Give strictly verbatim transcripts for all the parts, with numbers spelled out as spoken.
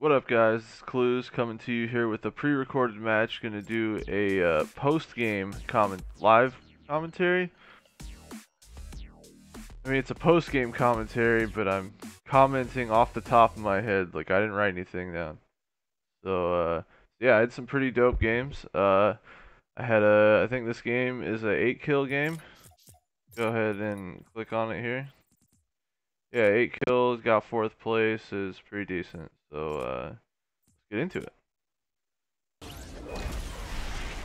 What up, guys? It's Clews coming to you here with a pre-recorded match. Gonna do a uh, post-game comment live commentary. I mean, it's a post-game commentary, but I'm commenting off the top of my head. Like, I didn't write anything down. So uh, yeah, I had some pretty dope games. Uh, I had a. I think this game is a eight kill game. Go ahead and click on it here. Yeah, eight kills, got fourth place, is pretty decent. So uh, let's get into it.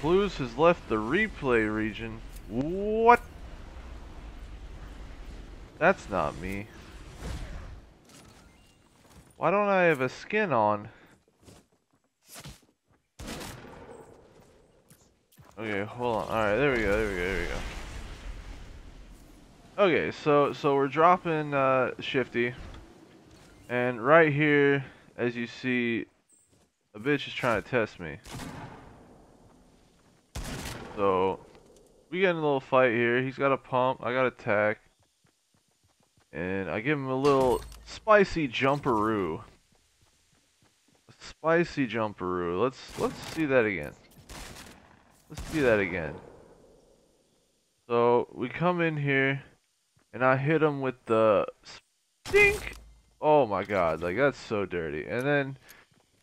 Clews has left the replay region. What? That's not me. Why don't I have a skin on? Okay, hold on. All right, there we go. There we go. There we go. Okay, so so we're dropping uh, Shifty, and right here, as you see, a bitch is trying to test me. So we get in a little fight here. He's got a pump, I got a tack, and I give him a little spicy jumperoo. A spicy jumperoo. Let's let's see that again. Let's see that again. So we come in here. And I hit him with the stink. Oh my god, like that's so dirty. And then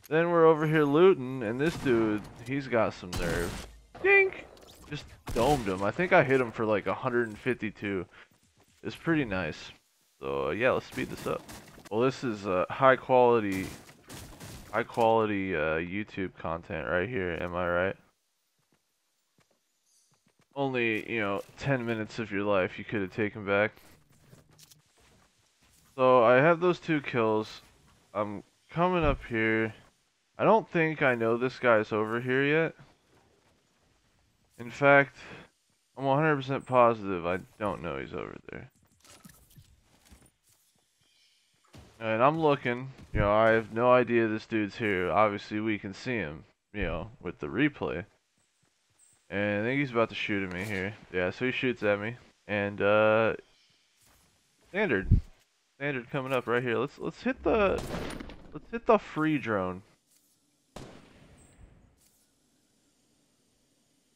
then we're over here looting, and this dude, he's got some nerve. Dink! Just domed him. I think I hit him for like one hundred fifty-two. It's pretty nice. So uh, yeah, let's speed this up. Well, this is uh, high quality, high quality uh, YouTube content right here, am I right? Only, you know, ten minutes of your life you could have taken back. So I have those two kills. I'm coming up here. I don't think I know this guy's over here yet. In fact, I'm one hundred percent positive I don't know he's over there. And I'm looking. You know, I have no idea this dude's here. Obviously, we can see him, you know, with the replay. And I think he's about to shoot at me here. Yeah, so he shoots at me. And uh standard. Standard coming up right here. Let's let's hit the let's hit the free drone.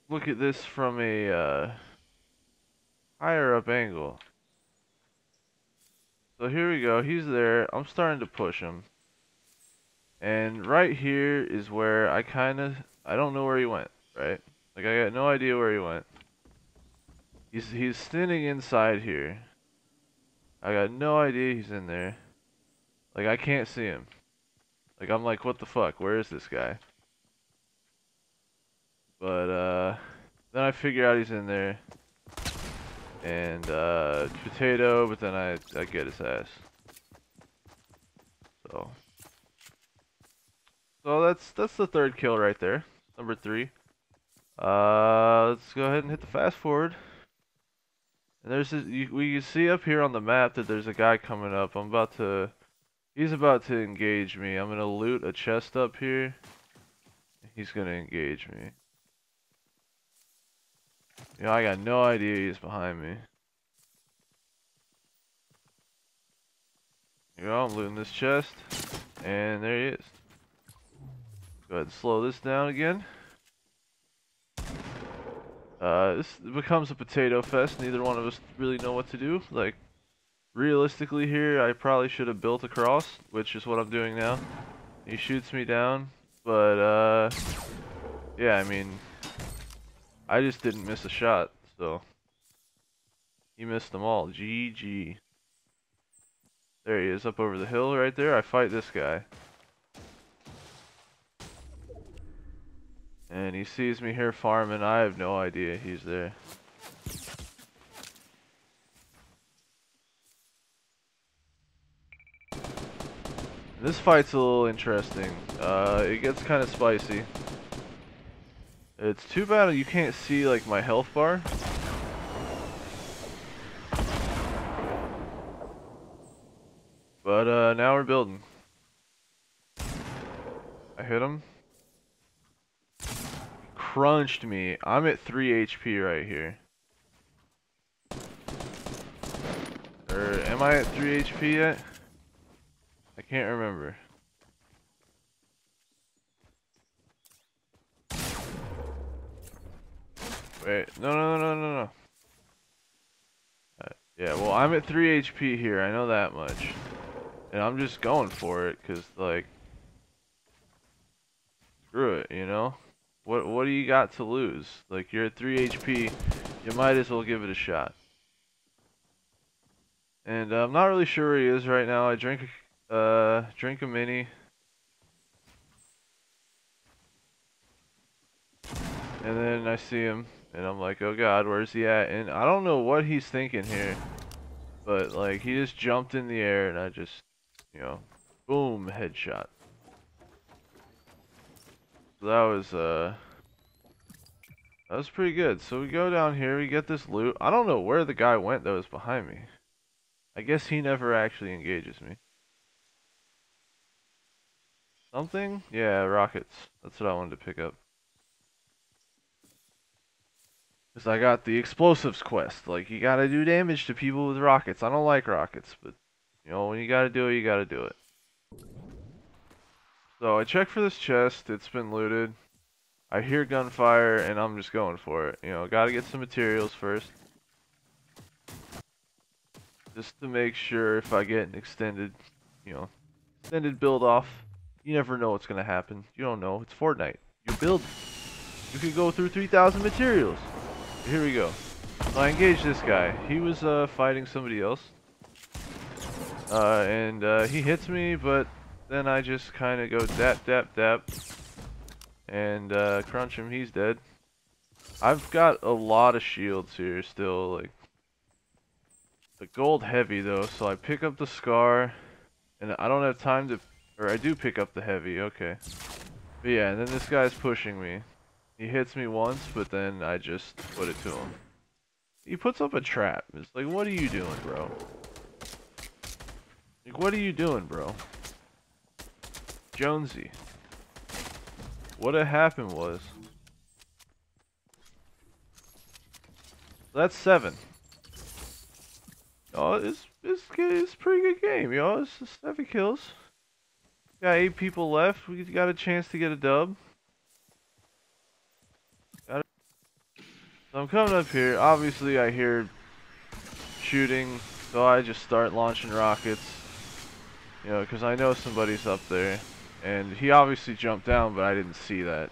Look at this from a uh higher up angle. So here we go, he's there. I'm starting to push him. And right here is where I kinda I don't know where he went, right? Like, I got no idea where he went. He's he's standing inside here. I got no idea he's in there. Like, I can't see him. Like, I'm like, what the fuck? Where is this guy? But uh, then I figure out he's in there. And uh, potato, but then I I get his ass. So. So that's that's the third kill right there. Number three. Uh, let's go ahead and hit the fast forward. And there's this, you, we can see up here on the map that there's a guy coming up. I'm about to, he's about to engage me. I'm gonna loot a chest up here. He's gonna engage me. You know, I got no idea he's behind me. You know, I'm looting this chest, and there he is. Go ahead and slow this down again. Uh, this becomes a potato fest. Neither one of us really know what to do. Like, realistically here, I probably should have built across, which is what I'm doing now. He shoots me down, but, uh, yeah, I mean, I just didn't miss a shot, so. He missed them all. G G. There he is, up over the hill right there. I fight this guy. And he sees me here farming. I have no idea he's there. This fight's a little interesting. Uh, it gets kind of spicy. It's too bad you can't see like my health bar. But uh, now we're building. I hit him. Crunched me. I'm at three H P right here. Or am I at three H P yet? I can't remember. Wait, no, no, no, no, no. Uh, yeah, well, I'm at three H P here, I know that much. And I'm just going for it, because, like, screw it, you know? What, what do you got to lose? Like, you're at three H P, you might as well give it a shot. And uh, I'm not really sure where he is right now. I drink, uh, drink a mini. And then I see him, and I'm like, oh god, where's he at? And I don't know what he's thinking here. But, like, he just jumped in the air, and I just, you know, boom, headshot. So that was, uh, that was pretty good. So we go down here, we get this loot. I don't know where the guy went that was behind me. I guess he never actually engages me. Something? Yeah, rockets. That's what I wanted to pick up. Because I got the explosives quest. Like, you gotta do damage to people with rockets. I don't like rockets, but, you know, when you gotta do it, you gotta do it. So I check for this chest. It's been looted. I hear gunfire, and I'm just going for it. You know, gotta get some materials first. Just to make sure if I get an extended, you know, extended build off, you never know what's gonna happen. You don't know. It's Fortnite. You build. You can go through three thousand materials. Here we go. So I engaged this guy. He was uh, fighting somebody else. Uh, and uh, he hits me, but then I just kind of go dap, dap, dap. And uh, crunch him. He's dead. I've got a lot of shields here still, like. The gold heavy though, so I pick up the scar, and I don't have time to, or I do pick up the heavy, okay. But yeah, and then this guy's pushing me. He hits me once, but then I just put it to him. He puts up a trap. It's like, what are you doing, bro? Like, what are you doing, bro? Jonesy. What had happened was, that's seven. Oh, it's, it's, it's a pretty good game, y'all. It's just seven kills. Got eight people left. We got a chance to get a dub. Got a... So I'm coming up here. Obviously, I hear shooting, so I just start launching rockets. You know, because I know somebody's up there. And he obviously jumped down, but I didn't see that.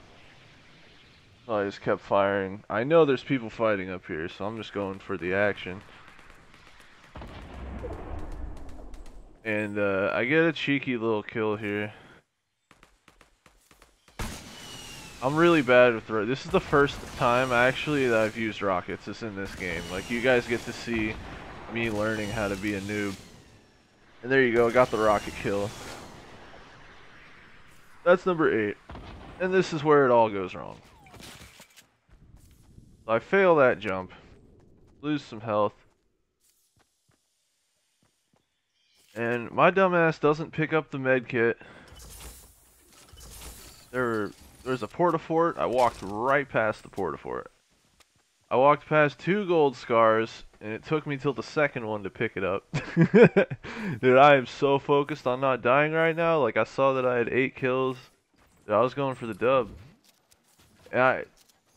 So I just kept firing. I know there's people fighting up here, so I'm just going for the action. And uh, I get a cheeky little kill here. I'm really bad with rockets. This is the first time actually that I've used rockets. It's in this game. Like, you guys get to see me learning how to be a noob. And there you go. I got the rocket kill. That's number eight. And this is where it all goes wrong. So I fail that jump. Lose some health. And my dumbass doesn't pick up the med kit. There, there's a porta-fort. I walked right past the porta-fort. I walked past two gold scars, and it took me till the second one to pick it up. Dude, I am so focused on not dying right now. Like, I saw that I had eight kills. Dude, I was going for the dub. And I,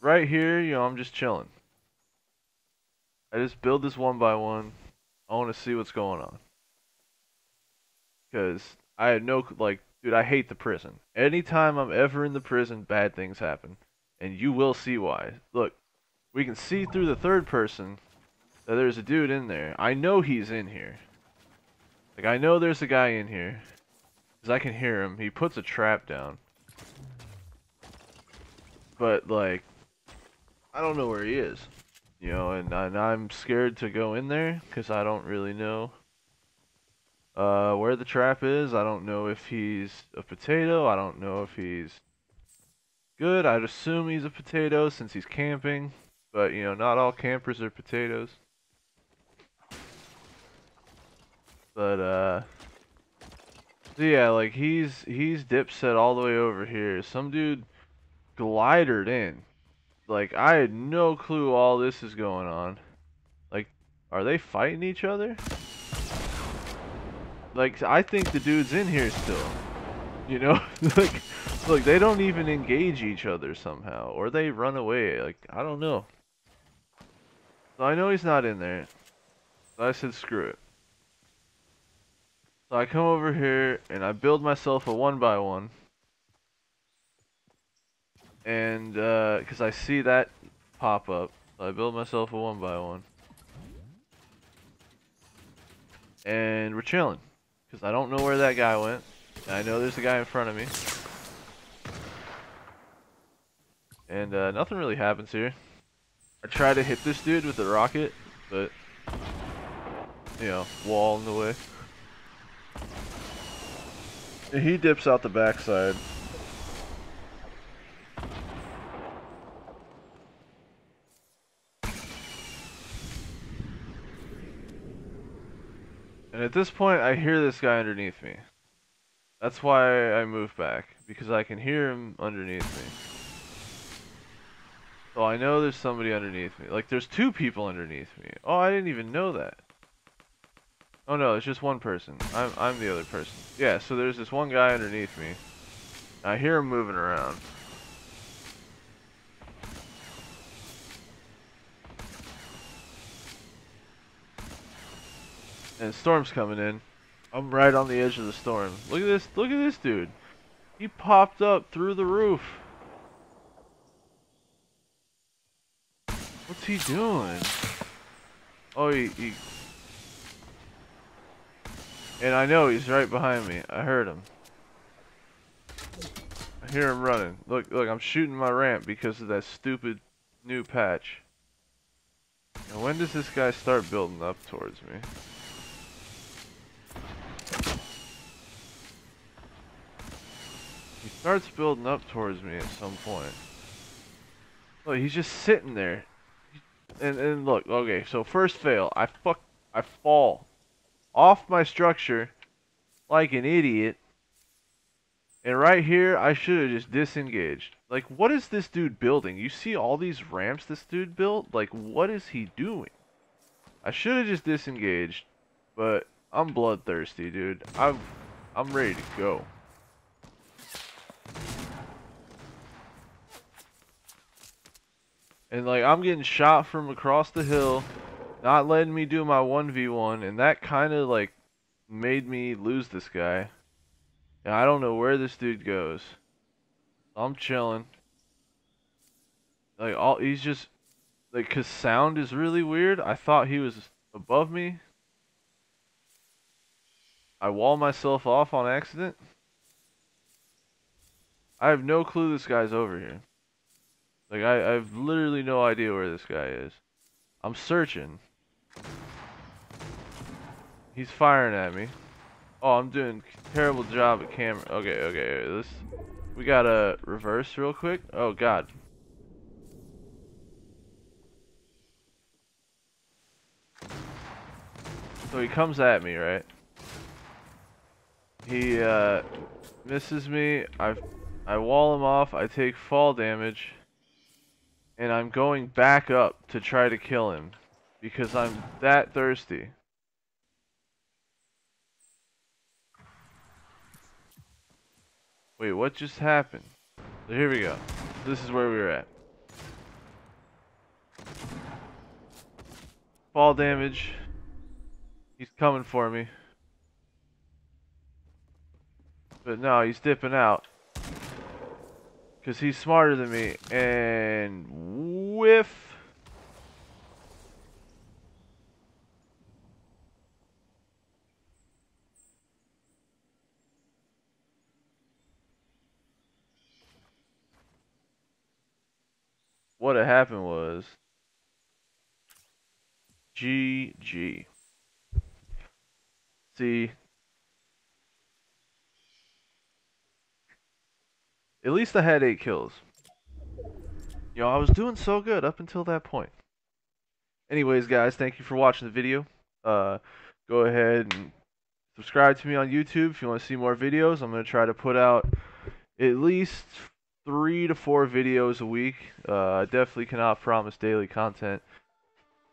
right here, you know, I'm just chilling. I just build this one by one. I want to see what's going on. Because I had no, like, dude, I hate the prison. Anytime I'm ever in the prison, bad things happen. And you will see why. Look, we can see through the third person that there's a dude in there. I know he's in here. Like, I know there's a guy in here. Because I can hear him. He puts a trap down. But, like, I don't know where he is. You know, and, and I'm scared to go in there because I don't really know. Uh, where the trap is, I don't know if he's a potato, I don't know if he's good, I'd assume he's a potato since he's camping, but you know, not all campers are potatoes. But uh, so yeah, like he's, he's dipset all the way over here, some dude glidered in, like I had no clue all this is going on, like are they fighting each other? Like, I think the dude's in here still, you know, like, like, they don't even engage each other somehow, or they run away, like, I don't know. So I know he's not in there. So I said, screw it. So I come over here and I build myself a one by one. And, uh, because I see that pop up. So I build myself a one by one. And we're chilling. Because I don't know where that guy went. And I know there's a guy in front of me. And, uh, nothing really happens here. I try to hit this dude with the rocket, but, you know, wall in the way. And he dips out the backside. And at this point, I hear this guy underneath me. That's why I move back, because I can hear him underneath me. Oh, I know there's somebody underneath me. Like, there's two people underneath me. Oh, I didn't even know that. Oh no, it's just one person. I'm, I'm the other person. Yeah, so there's this one guy underneath me. I hear him moving around. And storm's coming in. I'm right on the edge of the storm. Look at this, look at this dude. He popped up through the roof. What's he doing? Oh, he, he... And I know he's right behind me. I heard him. I hear him running. Look, look, I'm shooting my ramp because of that stupid new patch. And when does this guy start building up towards me? He starts building up towards me at some point. Look, he's just sitting there. And, and look, okay, so first fail, I fuck, I fall off my structure like an idiot. And right here, I should have just disengaged. Like, what is this dude building? You see all these ramps this dude built? Like, what is he doing? I should have just disengaged, but I'm bloodthirsty, dude. I'm, I'm ready to go. And, like, I'm getting shot from across the hill, not letting me do my one v one, and that kind of, like, made me lose this guy. And I don't know where this dude goes. I'm chilling. Like, all, he's just, like, because sound is really weird. I thought he was above me. I wall myself off on accident. I have no clue this guy's over here. Like, I, I have literally no idea where this guy is. I'm searching. He's firing at me. Oh, I'm doing a terrible job at camera. Okay, okay, okay. Let's, we gotta reverse real quick. Oh, God. So he comes at me, right? He uh, misses me. I, I wall him off. I take fall damage. And I'm going back up to try to kill him because I'm that thirsty. Wait, what just happened? So here we go. This is where we were at. Fall damage. He's coming for me. But no, he's dipping out. Because he's smarter than me. And whiff. What had happened was G G. See. At least I had eight kills. Yo, I was doing so good up until that point. Anyways, guys, thank you for watching the video. Uh, go ahead and subscribe to me on YouTube if you want to see more videos. I'm going to try to put out at least three to four videos a week. Uh, I definitely cannot promise daily content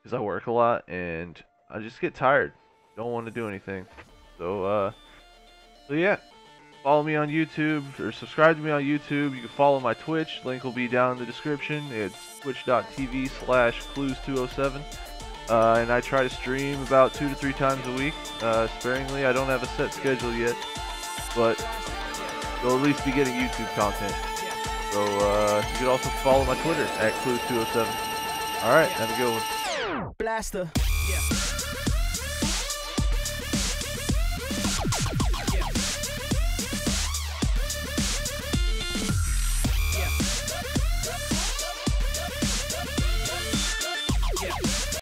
because I work a lot and I just get tired. Don't want to do anything. So, uh, so yeah. Follow me on YouTube, or subscribe to me on YouTube. You can follow my Twitch. Link will be down in the description. It's twitch dot t v slash clews two oh seven. uh, and I try to stream about two to three times a week, uh, sparingly. I don't have a set schedule yet, but we'll at least be getting YouTube content. So uh, you can also follow my Twitter at Clews two oh seven. Alright, have a good one. Blaster. Yeah.